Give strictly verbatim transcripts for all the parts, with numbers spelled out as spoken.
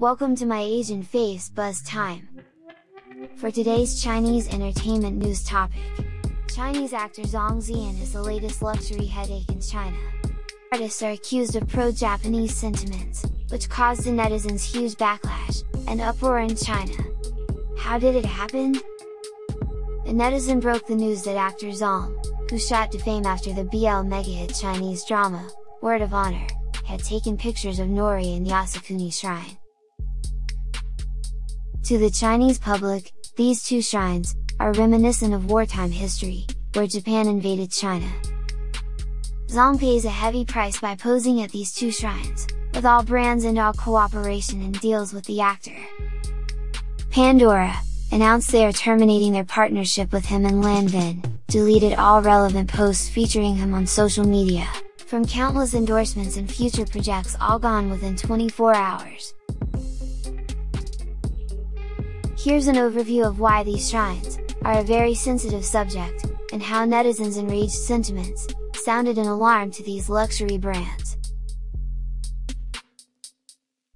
Welcome to My Asian Faves Buzz Time! For today's Chinese entertainment news topic, Chinese actor Zhang Zhehan is the latest luxury headache in China. Artists are accused of pro-Japanese sentiments, which caused the netizens huge backlash and uproar in China. How did it happen? A netizen broke the news that actor Zhang, who shot to fame after the B L mega-hit Chinese drama, Word of Honor, had taken pictures of Nori in Yasukuni Shrine. To the Chinese public, these two shrines are reminiscent of wartime history, where Japan invaded China. Zhang pays a heavy price by posing at these two shrines, with all brands and all cooperation and deals with the actor. Pandora announced they are terminating their partnership with him, and Lanvin deleted all relevant posts featuring him on social media, from countless endorsements and future projects all gone within twenty-four hours. Here's an overview of why these shrines are a very sensitive subject, and how netizens' enraged sentiments sounded an alarm to these luxury brands.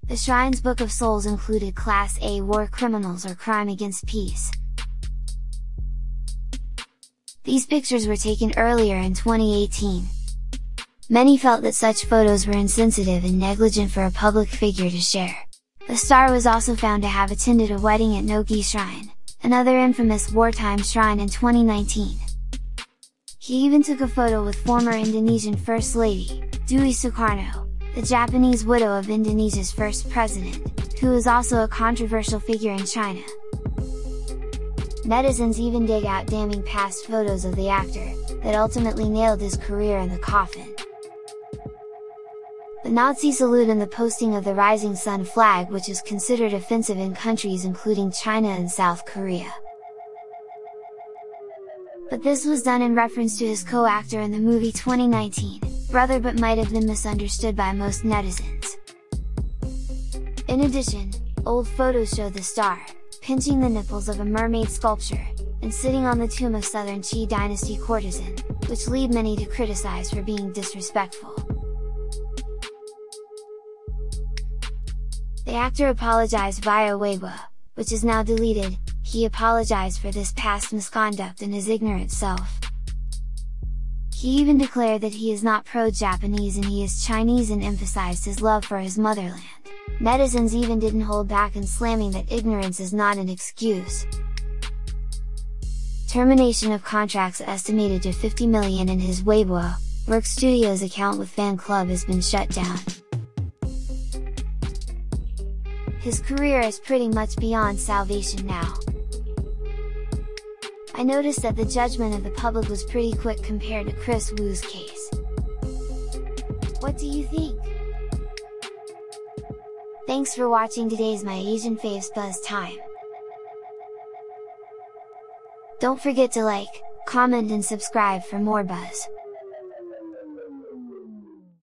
The shrine's Book of Souls included Class A war criminals or crime against peace. These pictures were taken earlier in twenty eighteen. Many felt that such photos were insensitive and negligent for a public figure to share. The star was also found to have attended a wedding at Nogi Shrine, another infamous wartime shrine, in twenty nineteen. He even took a photo with former Indonesian First Lady, Dewi Sukarno, the Japanese widow of Indonesia's first president, who is also a controversial figure in China. Netizens even dig out damning past photos of the actor, that ultimately nailed his career in the coffin. The Nazi salute and the posting of the rising sun flag, which is considered offensive in countries including China and South Korea. But this was done in reference to his co-actor in the movie twenty nineteen. Brother, but might have been misunderstood by most netizens. In addition, old photos show the star pinching the nipples of a mermaid sculpture, and sitting on the tomb of Southern Qi Dynasty courtesan, which lead many to criticize for being disrespectful. The actor apologized via Weibo, which is now deleted. He apologized for this past misconduct and his ignorant self. He even declared that he is not pro-Japanese and he is Chinese, and emphasized his love for his motherland. Netizens even didn't hold back in slamming that ignorance is not an excuse. Termination of contracts estimated to fifty million in his Weibo Work Studios account with fan club has been shut down. His career is pretty much beyond salvation now. I noticed that the judgment of the public was pretty quick compared to Chris Wu's case. What do you think? Thanks for watching today's My Asian Faves Buzz Time. Don't forget to like, comment and subscribe for more buzz.